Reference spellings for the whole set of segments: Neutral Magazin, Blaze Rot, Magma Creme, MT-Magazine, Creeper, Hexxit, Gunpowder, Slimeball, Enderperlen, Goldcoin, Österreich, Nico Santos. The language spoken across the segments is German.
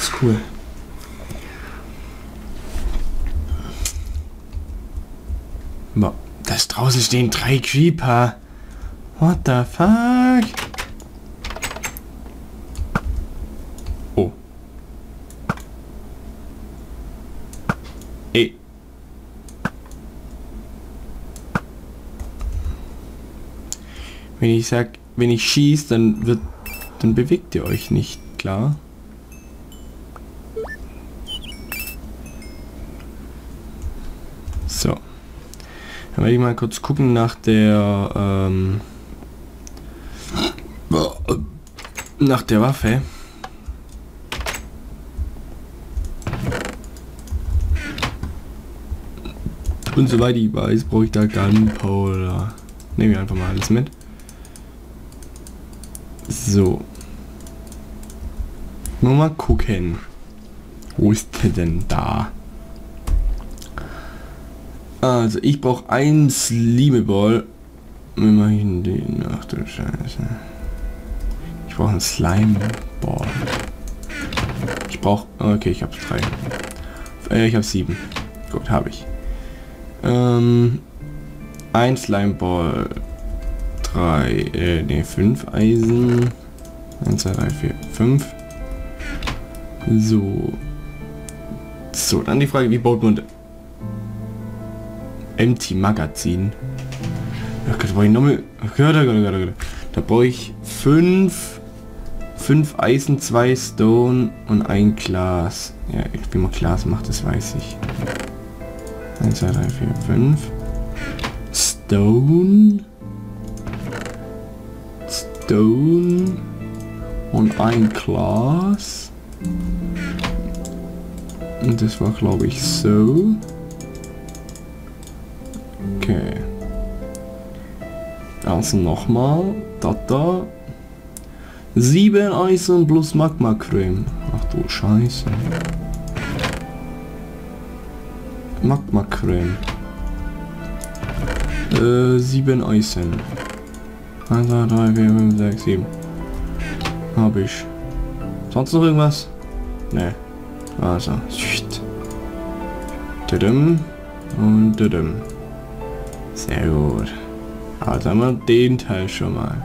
ist cool. Boah, da draußen stehen 3 Creeper. What the fuck? Oh. Ey. Wenn ich sag, wenn ich schieß, dann bewegt ihr euch nicht, klar. So. Dann werde ich mal kurz gucken nach der Waffe. Und soweit ich weiß, brauche ich da Gunpowder. Nehme ich einfach mal alles mit. So. Nur mal gucken. Wo ist der denn da? Also ich brauche einen Slimeball. Wir machen den. Ach du Scheiße. Ich brauche einen Slimeball. Ich brauche. Okay, ich habe 3. Ich habe 7. Gut, habe ich. Ein Slimeball. 5 Eisen. 1, 2, 3, 4, 5. So. So, dann die Frage, wie baut man MT-Magazin. Ach Gott, brauche ich nochmal. Da brauche ich 5 Eisen, 2 Stone und ein Glas. Ja, wie man Glas macht, das weiß ich. 1, 2, 3, 4, 5. Stone. Stone. Und ein Glas. Und das war, glaube ich, so. Okay. Also nochmal. Tata. 7 Eisen plus Magma Creme. Ach du Scheiße. Magma Creme. 7 Eisen. 1, 2, 3, 4, 5, 6, 7. Hab ich. Sonst noch irgendwas? Ne. Also. Tudum. Und tudum. Sehr gut. Also haben wir den Teil schon mal.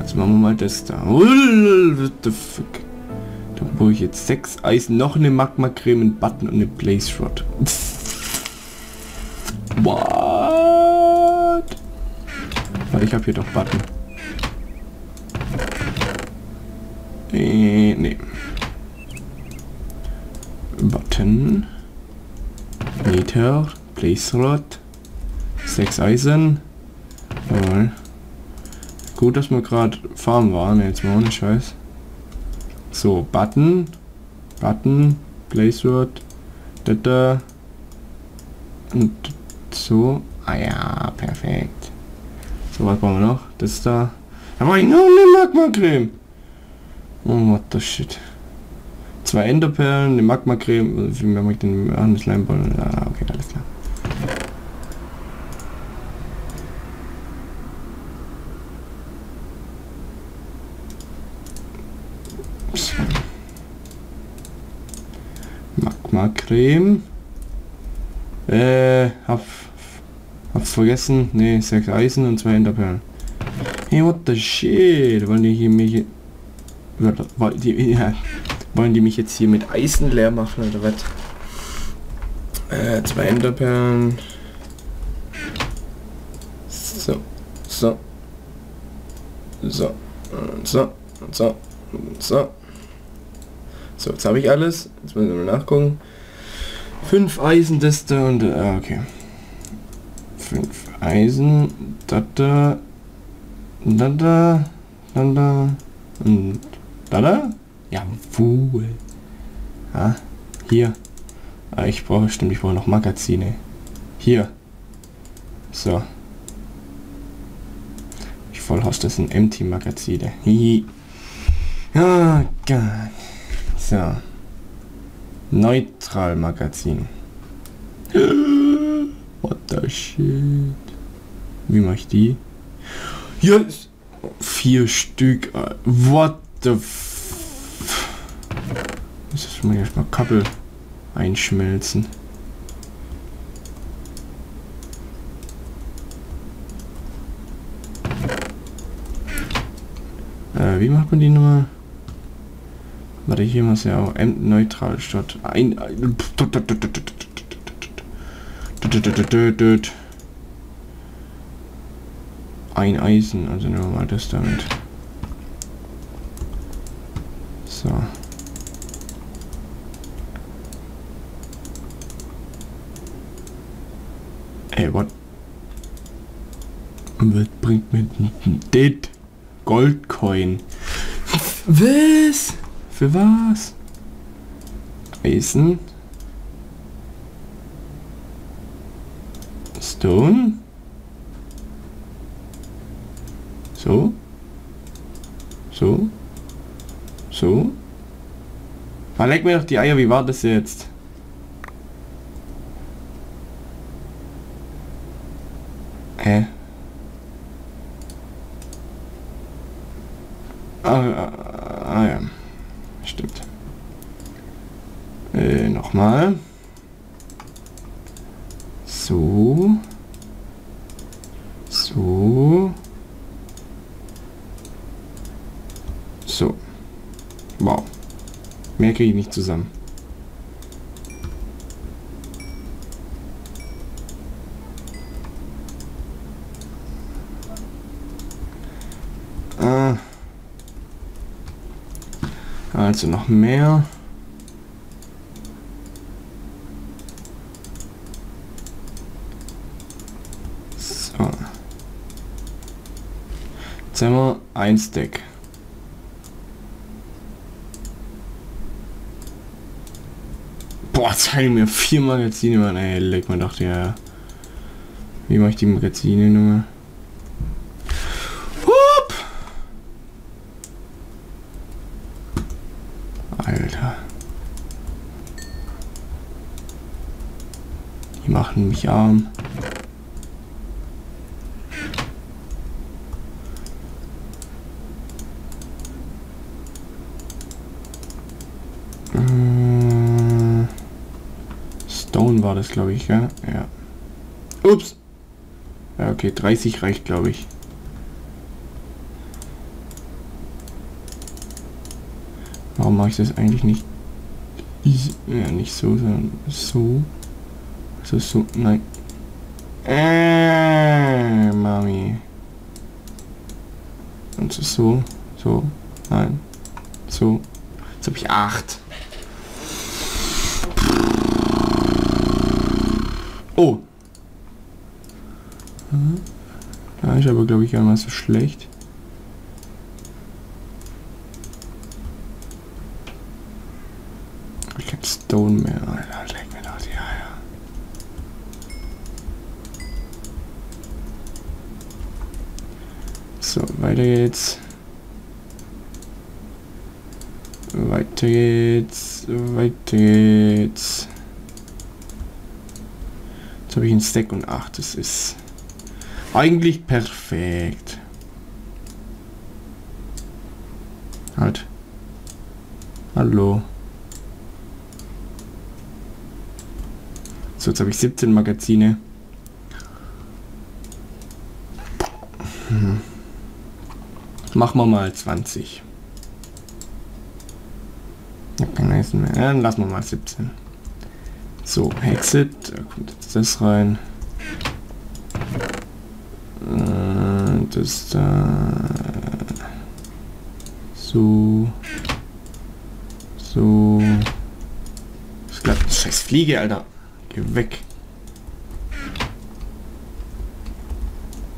Jetzt machen wir mal das da. What the fuck? Da brauche ich jetzt 6 Eisen, noch eine Magma Creme, einen Button und eine Blaze Rot. What? Weil ich habe hier doch Button. Nee. Button. Meter. Blaze Rot. 6 Eisen. Jawohl. Gut, dass wir gerade Farm waren, jetzt mal ohne Scheiß. So, Button. Button. Blaze Rot. Da. Und so. Ah ja, perfekt. So, was brauchen wir noch? Das da. Aber ich noch eine Magma Creme. Oh, what the shit. 2 Enderperlen, eine Magma Creme. Wie mache ich den Slimeball? Ah, okay, alles klar. Magma Creme. Hab's vergessen. Ne, 6 Eisen und 2 Enderperlen. Hey, what the shit? Wollen die mich jetzt hier mit Eisen leer machen oder was? 2 Enderperlen. So. So, jetzt habe ich alles. Jetzt müssen wir mal nachgucken. 5 Eisen, das da und da. Okay. 5 Eisen, da und da. Jawohl. Ah, hier. Ah, ich brauche noch Magazine. Hier. So. Ich vollhaus, das sind MT-Magazine. Hihi. Oh Gott. So. Neutral Magazin. What the shit. Wie mache ich die? Yes. 4 Stück. What the f. Ich muss erstmal Kabel einschmelzen. Wie macht man die Nummer? Warte, hier muss ja auch neutral statt ein. Ein Eisen, also nehmen wir mal das damit. So. Ey, what? Was bringt mir das? Goldcoin. Was? Für was? Eisen. Stone. So. So. So. Man legt mir doch die Eier, wie war das jetzt? Hä? Ah ja, stimmt. Nochmal. So. So. So. Wow. Mehr kriege ich nicht zusammen. Also noch mehr. So. Jetzt haben wir ein Stack. Boah, zeigen mir 4 Magazine, Mann. Ey, leg mir doch die Eier. Wie mache ich die Magazine-Nummer? Machen mich arm. Stone war das, glaube ich, ja? Ja. Ups. Ja, okay, 30 reicht, glaube ich. Warum mache ich das eigentlich nicht? Ja, nicht so, sondern so. So, nein. Mami. Und so, so, nein. So. Jetzt habe ich 8. Oh. Da ist aber, glaube ich, gar nicht so schlecht. Ich hab Stone mehr, Alter. Leck mir doch die Eier. So, weiter geht's. Weiter geht's. Weiter geht's. Jetzt habe ich einen Stack und 8. Das ist eigentlich perfekt. Halt. Hallo. So, jetzt habe ich 17 Magazine. Machen wir mal 20. Ich hab kein Eisen mehr. Dann lassen wir mal 17. So, HEXXIT. Da kommt jetzt das rein. Das da. So. So. Das klappt. Scheiß Fliege, Alter. Geh weg.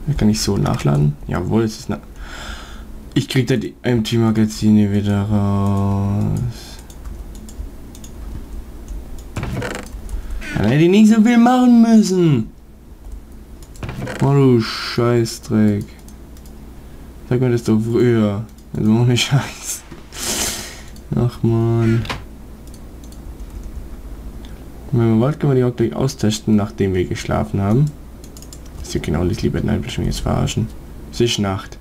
Da kann ich so nachladen. Jawohl, es ist nach. Ich krieg da die MT-Magazine wieder raus. Dann hätte ich nicht so viel machen müssen. Oh du Scheißdreck. Sag mir das doch früher. Also ohne Scheiß. Ach man. Und wenn wir wollt, können wir die auch gleich austesten, nachdem wir geschlafen haben. Ist ja genau das, liebe Nein, will ich mich jetzt verarschen. Es ist Nacht.